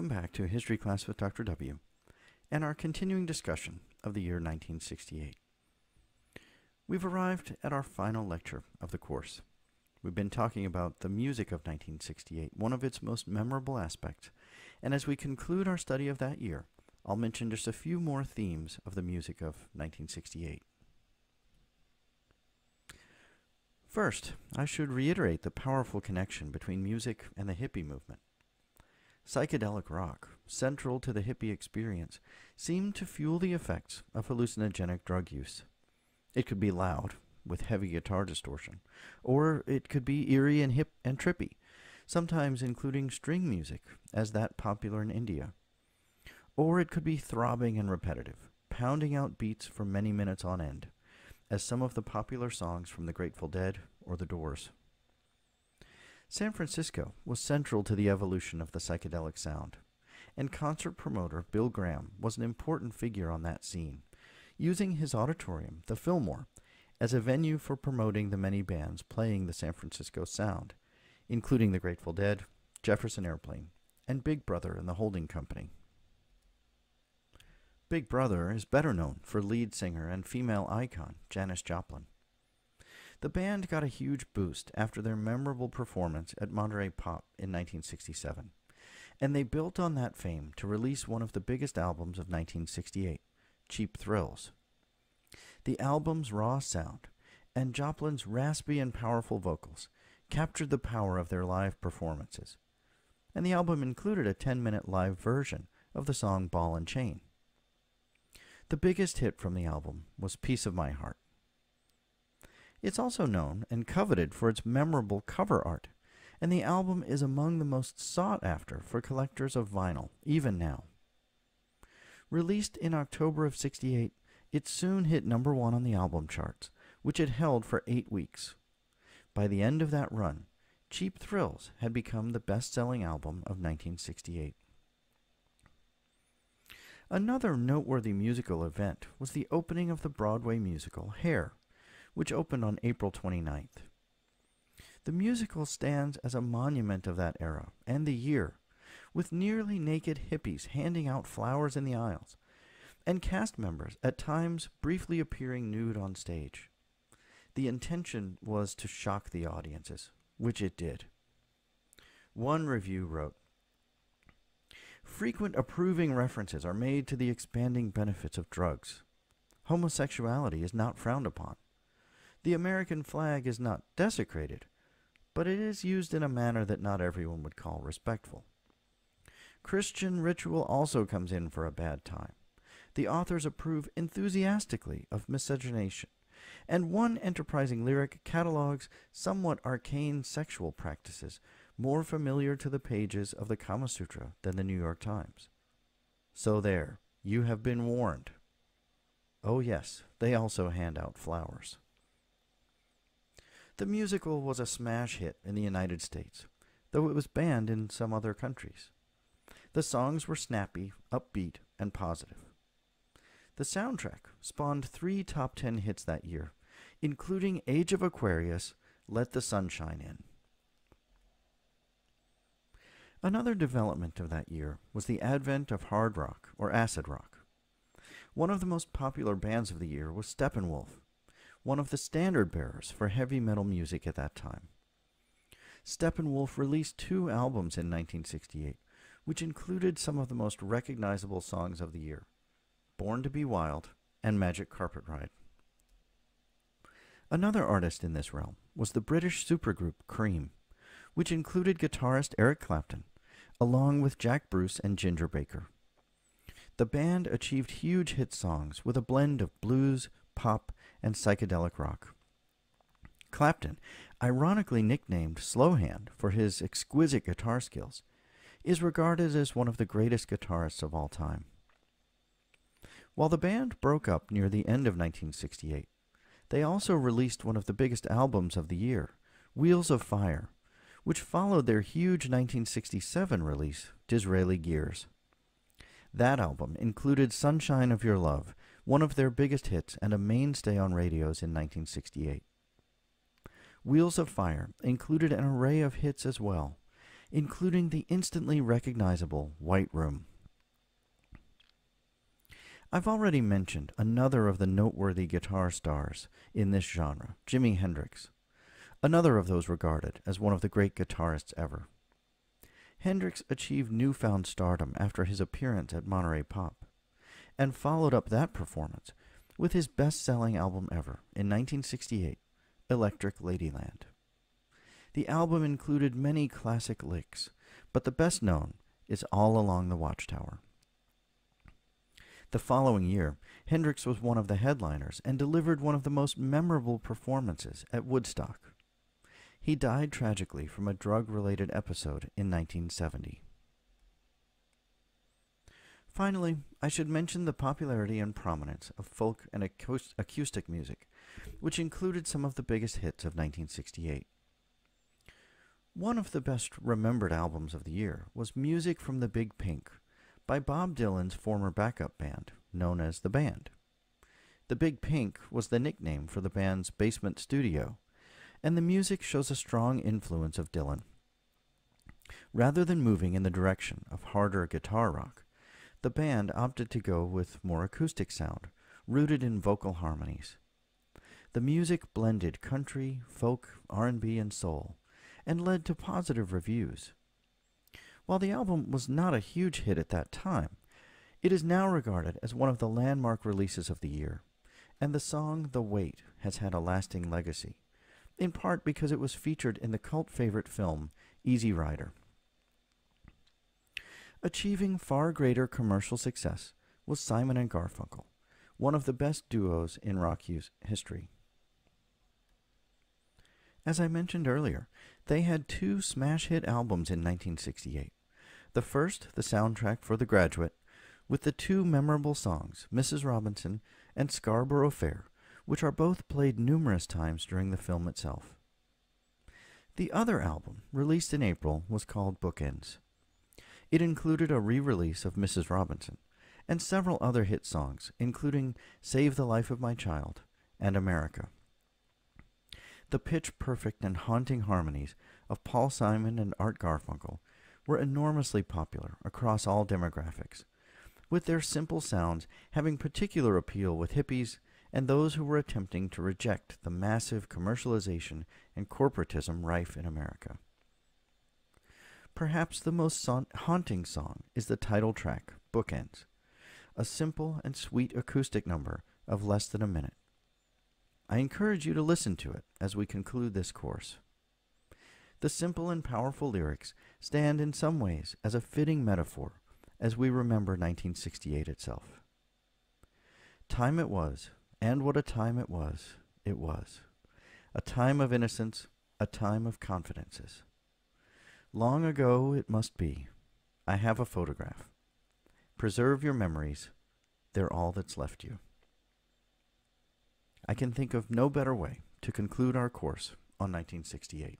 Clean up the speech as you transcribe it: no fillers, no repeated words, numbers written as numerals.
Welcome back to History Class with Dr. W and our continuing discussion of the year 1968. We've arrived at our final lecture of the course. We've been talking about the music of 1968, one of its most memorable aspects, and as we conclude our study of that year, I'll mention just a few more themes of the music of 1968. First, I should reiterate the powerful connection between music and the hippie movement. Psychedelic rock, central to the hippie experience, seemed to fuel the effects of hallucinogenic drug use. It could be loud, with heavy guitar distortion, or it could be eerie and hip and trippy, sometimes including string music, as that popular in India. Or it could be throbbing and repetitive, pounding out beats for many minutes on end, as some of the popular songs from the Grateful Dead or the Doors. San Francisco was central to the evolution of the psychedelic sound, and concert promoter Bill Graham was an important figure on that scene, using his auditorium, the Fillmore, as a venue for promoting the many bands playing the San Francisco sound, including the Grateful Dead, Jefferson Airplane, and Big Brother and the Holding Company. Big Brother is better known for lead singer and female icon Janis Joplin. The band got a huge boost after their memorable performance at Monterey Pop in 1967, and they built on that fame to release one of the biggest albums of 1968, Cheap Thrills. The album's raw sound and Joplin's raspy and powerful vocals captured the power of their live performances, and the album included a 10-minute live version of the song Ball and Chain. The biggest hit from the album was Piece of My Heart. It's also known and coveted for its memorable cover art, and the album is among the most sought after for collectors of vinyl, even now. Released in October of '68, it soon hit #1 on the album charts, which it held for 8 weeks. By the end of that run, Cheap Thrills had become the best-selling album of 1968. Another noteworthy musical event was the opening of the Broadway musical Hair, which opened on April 29th. The musical stands as a monument of that era and the year, with nearly naked hippies handing out flowers in the aisles, and cast members at times briefly appearing nude on stage. The intention was to shock the audiences, which it did. One review wrote, "Frequent approving references are made to the expanding benefits of drugs. Homosexuality is not frowned upon. The American flag is not desecrated, but it is used in a manner that not everyone would call respectful. Christian ritual also comes in for a bad time. The authors approve enthusiastically of miscegenation, and one enterprising lyric catalogues somewhat arcane sexual practices more familiar to the pages of the Kama Sutra than the New York Times. So there, you have been warned. Oh yes, they also hand out flowers." The musical was a smash hit in the United States, though it was banned in some other countries. The songs were snappy, upbeat, and positive. The soundtrack spawned 3 top 10 hits that year, including Age of Aquarius, Let the Sunshine In. Another development of that year was the advent of hard rock or acid rock. One of the most popular bands of the year was Steppenwolf, one of the standard bearers for heavy metal music at that time. Steppenwolf released 2 albums in 1968, which included some of the most recognizable songs of the year, Born to be Wild and Magic Carpet Ride. Another artist in this realm was the British supergroup Cream, which included guitarist Eric Clapton, along with Jack Bruce and Ginger Baker. The band achieved huge hit songs with a blend of blues, pop, and psychedelic rock. Clapton, ironically nicknamed Slowhand for his exquisite guitar skills, is regarded as one of the greatest guitarists of all time. While the band broke up near the end of 1968, they also released one of the biggest albums of the year, Wheels of Fire, which followed their huge 1967 release, Disraeli Gears. That album included Sunshine of Your Love, one of their biggest hits and a mainstay on radios in 1968. Wheels of Fire included an array of hits as well, including the instantly recognizable White Room. I've already mentioned another of the noteworthy guitar stars in this genre, Jimi Hendrix, another of those regarded as one of the great guitarists ever. Hendrix achieved newfound stardom after his appearance at Monterey Pop, and followed up that performance with his best-selling album ever in 1968, Electric Ladyland. The album included many classic licks, but the best known is All Along the Watchtower. The following year, Hendrix was one of the headliners and delivered one of the most memorable performances at Woodstock. He died tragically from a drug-related episode in 1970. Finally, I should mention the popularity and prominence of folk and acoustic music, which included some of the biggest hits of 1968. One of the best remembered albums of the year was Music from the Big Pink by Bob Dylan's former backup band, known as The Band. The Big Pink was the nickname for the band's basement studio, and the music shows a strong influence of Dylan. Rather than moving in the direction of harder guitar rock, the band opted to go with more acoustic sound, rooted in vocal harmonies. The music blended country, folk, R&B, and soul, and led to positive reviews. While the album was not a huge hit at that time, it is now regarded as one of the landmark releases of the year, and the song The Weight has had a lasting legacy, in part because it was featured in the cult favorite film Easy Rider. Achieving far greater commercial success was Simon and Garfunkel, one of the best duos in rock history. As I mentioned earlier, they had two smash hit albums in 1968. The first, the soundtrack for The Graduate, with the two memorable songs, Mrs. Robinson and Scarborough Fair, which are both played numerous times during the film itself. The other album, released in April, was called Bookends. It included a re-release of Mrs. Robinson and several other hit songs, including Save the Life of My Child and America. The pitch-perfect and haunting harmonies of Paul Simon and Art Garfunkel were enormously popular across all demographics, with their simple sounds having particular appeal with hippies and those who were attempting to reject the massive commercialization and corporatism rife in America. Perhaps the most haunting song is the title track, Bookends, a simple and sweet acoustic number of less than a minute. I encourage you to listen to it as we conclude this course. The simple and powerful lyrics stand in some ways as a fitting metaphor as we remember 1968 itself. Time it was, and what a time it was, it was. A time of innocence, a time of confidences. Long ago it must be. I have a photograph. Preserve your memories. They're all that's left you. I can think of no better way to conclude our course on 1968.